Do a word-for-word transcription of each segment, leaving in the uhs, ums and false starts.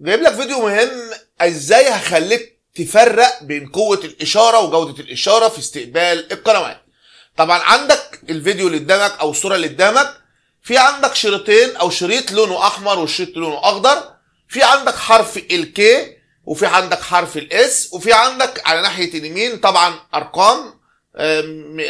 جايب لك فيديو مهم ازاي هخليك تفرق بين قوة الاشارة وجودة الاشارة في استقبال القنوات. طبعا عندك الفيديو اللي قدامك او الصورة اللي قدامك، في عندك شريطين او شريط لونه احمر وشريط لونه اخضر، في عندك حرف الكي وفي عندك حرف الاس، وفي عندك على ناحية اليمين طبعا ارقام.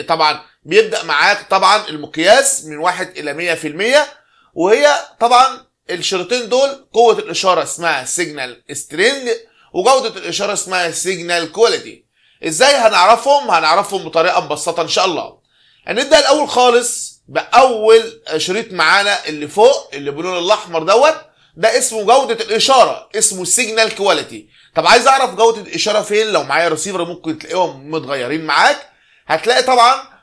طبعا بيبدأ معاك طبعا المقياس من واحد الى مية في المية، وهي طبعا الشريطين دول قوة الاشارة اسمها سيجنال سترينج وجودة الاشارة اسمها سيجنال كواليتي. ازاي هنعرفهم؟ هنعرفهم بطريقة مبسطة ان شاء الله. هنبدأ الاول خالص باول شريط معانا اللي فوق اللي باللون الاحمر دوت، ده اسمه جودة الاشارة، اسمه سيجنال كواليتي. طب عايز اعرف جودة الاشارة فين؟ لو معايا ريسيفر ممكن تلاقيهم متغيرين معاك، هتلاقي طبعا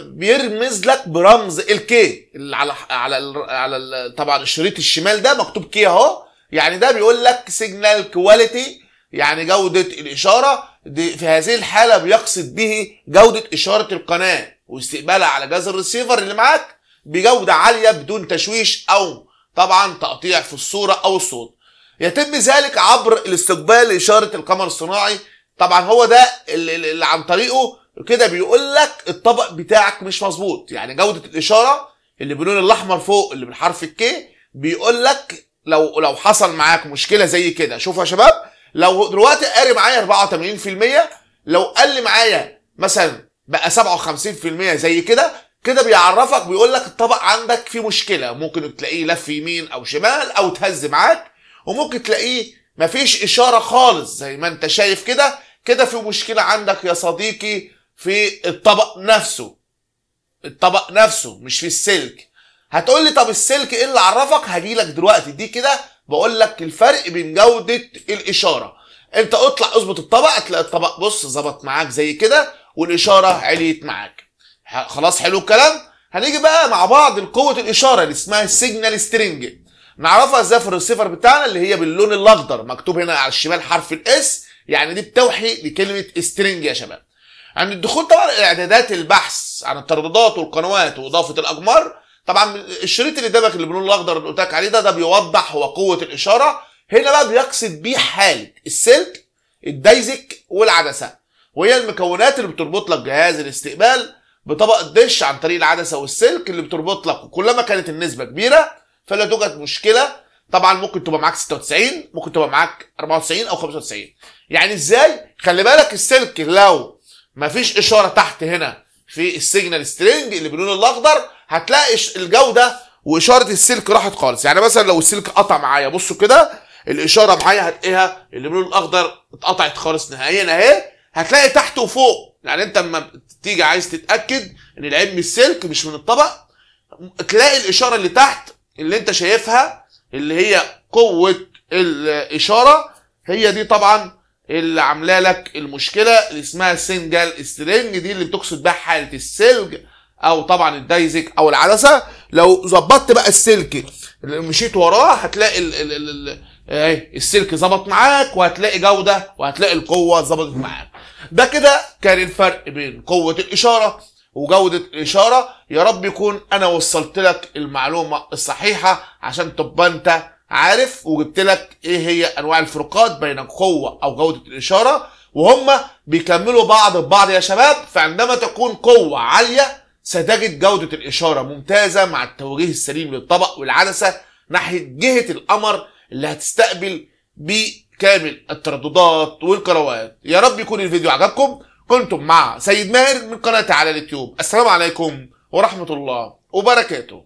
بيرمز لك برمز الكي اللي على على على طبعا الشريط الشمال ده مكتوب كي اهو، يعني ده بيقول لك سيجنال كواليتي يعني جودة الاشارة. دي في هذه الحالة بيقصد به جودة اشارة القناة واستقبالها على جهاز الريسيفر اللي معاك بجودة عالية بدون تشويش او طبعا تقطيع في الصورة او الصوت. يتم ذلك عبر الاستقبال لاشارة القمر الصناعي. طبعا هو ده اللي عن طريقه كده بيقول لك الطبق بتاعك مش مظبوط، يعني جودة الاشارة اللي باللون الاحمر فوق اللي بالحرف الكي بيقول لك لو لو حصل معاك مشكلة زي كده. شوفوا يا شباب، لو دلوقتي قاري معايا اربعة وتمانين في المية، لو قل معايا مثلا بقى سبعة وخمسين في المية زي كده، كده بيعرفك بيقول لك الطبق عندك فيه مشكلة، ممكن تلاقيه لف يمين او شمال او تهز معاك، وممكن تلاقيه مفيش اشارة خالص زي ما انت شايف كده، كده في مشكلة عندك يا صديقي في الطبق نفسه، الطبق نفسه مش في السلك. هتقول لي طب السلك ايه اللي عرفك؟ هجيلك دلوقتي. دي كده بقول لك الفرق بين جودة الاشارة. انت اطلع اظبط الطبق، هتلاقي الطبق بص ظبط معاك زي كده والاشارة عليت معاك. خلاص حلو الكلام. هنيجي بقى مع بعض لقوة الاشارة اللي اسمها السيجنال سترينج، نعرفها ازاي في الريسيفر بتاعنا اللي هي باللون الاخضر مكتوب هنا على الشمال حرف الاس، يعني دي بتوحي لكلمة سترينج يا شباب. عند الدخول طبعا الاعدادات، البحث عن الترددات والقنوات واضافه الاقمار. طبعا الشريط اللي قدامك اللي باللون الاخضر اللي قلت لك عليه ده، ده بيوضح هو قوه الاشاره. هنا بقى بيقصد بيه حاله السلك الدايزك والعدسه، وهي المكونات اللي بتربط لك جهاز الاستقبال بطبق الدش عن طريق العدسه والسلك اللي بتربط لك. وكلما كانت النسبه كبيره فلا توجد مشكله. طبعا ممكن تبقى معاك ستة وتسعين، ممكن تبقى معاك اربعة وتسعين او خمسة وتسعين. يعني ازاي؟ خلي بالك السلك لو مفيش اشاره تحت هنا في السيجنال سترينج اللي باللون الاخضر هتلاقي الجوده واشاره السلك راحت خالص. يعني مثلا لو السلك قطع معايا، بصوا كده الاشاره معايا هتلاقيها اللي باللون الاخضر اتقطعت خالص نهائيا اهي، هتلاقي تحت وفوق. يعني انت لما تيجي عايز تتاكد ان العين من السلك مش من الطبق، تلاقي الاشاره اللي تحت اللي انت شايفها اللي هي قوه الاشاره، هي دي طبعا اللي عامله لك المشكله اللي اسمها سنجل سترينج، دي اللي بتقصد بها حاله السلك او طبعا الدايزك او العدسه. لو ظبطت بقى السلك مشيت وراه هتلاقي ال ال ال ال السلك ظبط معاك، وهتلاقي جوده وهتلاقي القوه ظبطت معاك. ده كده كان الفرق بين قوه الاشاره وجوده الاشاره. يا رب يكون انا وصلت لك المعلومه الصحيحه عشان تبقى انت عارف، وجبت لك ايه هي انواع الفروقات بين القوه او جوده الاشاره، وهم بيكملوا بعض ببعض يا شباب. فعندما تكون قوه عاليه ستجد جوده الاشاره ممتازه مع التوجيه السليم للطبق والعدسه ناحيه جهه القمر اللي هتستقبل بكامل الترددات والقنوات. يا رب يكون الفيديو عجبكم. كنتم مع سيد ماهر من قناتي على اليوتيوب. السلام عليكم ورحمه الله وبركاته.